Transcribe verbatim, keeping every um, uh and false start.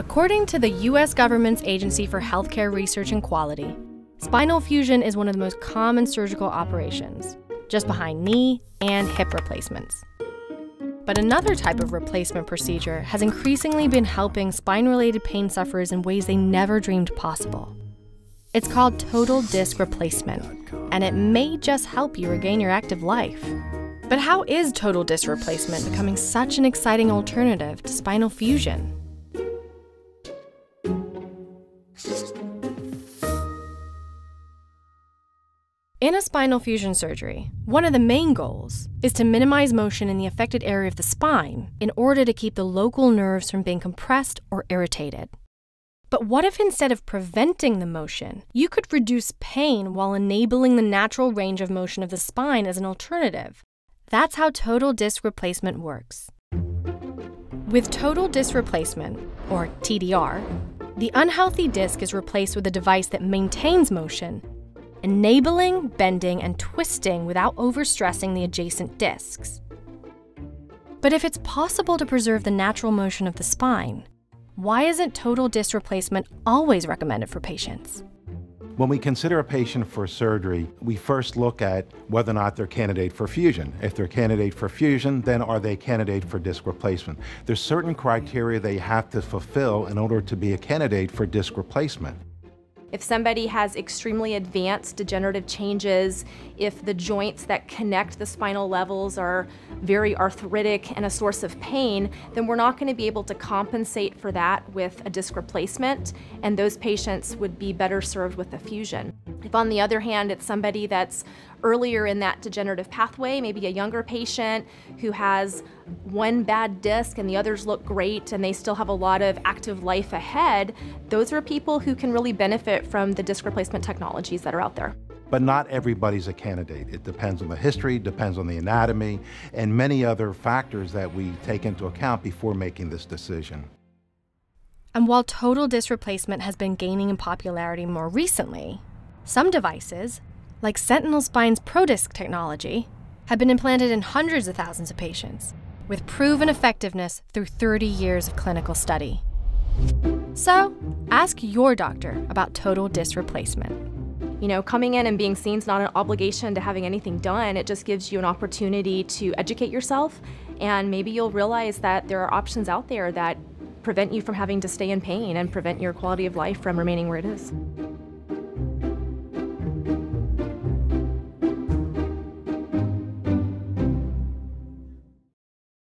According to the U S government's Agency for Healthcare Research and Quality, spinal fusion is one of the most common surgical operations, just behind knee and hip replacements. But another type of replacement procedure has increasingly been helping spine-related pain sufferers in ways they never dreamed possible. It's called total disc replacement, and it may just help you regain your active life. But how is total disc replacement becoming such an exciting alternative to spinal fusion? In a spinal fusion surgery, one of the main goals is to minimize motion in the affected area of the spine in order to keep the local nerves from being compressed or irritated. But what if instead of preventing the motion, you could reduce pain while enabling the natural range of motion of the spine as an alternative? That's how total disc replacement works. With total disc replacement, or T D R, the unhealthy disc is replaced with a device that maintains motion, enabling, bending, and twisting without overstressing the adjacent discs. But if it's possible to preserve the natural motion of the spine, why isn't total disc replacement always recommended for patients? When we consider a patient for surgery, we first look at whether or not they're a candidate for fusion. If they're a candidate for fusion, then are they a candidate for disc replacement? There's certain criteria they have to fulfill in order to be a candidate for disc replacement. If somebody has extremely advanced degenerative changes, if the joints that connect the spinal levels are very arthritic and a source of pain, then we're not going to be able to compensate for that with a disc replacement, and those patients would be better served with a fusion. If on the other hand, it's somebody that's earlier in that degenerative pathway, maybe a younger patient who has one bad disc and the others look great and they still have a lot of active life ahead, those are people who can really benefit from the disc replacement technologies that are out there. But not everybody's a candidate. It depends on the history, depends on the anatomy, and many other factors that we take into account before making this decision. And while total disc replacement has been gaining in popularity more recently, some devices, like Sentinel Spine's ProDisc technology, have been implanted in hundreds of thousands of patients, with proven effectiveness through thirty years of clinical study. So, ask your doctor about total disc replacement. You know, coming in and being seen is not an obligation to having anything done. It just gives you an opportunity to educate yourself, and maybe you'll realize that there are options out there that prevent you from having to stay in pain and prevent your quality of life from remaining where it is.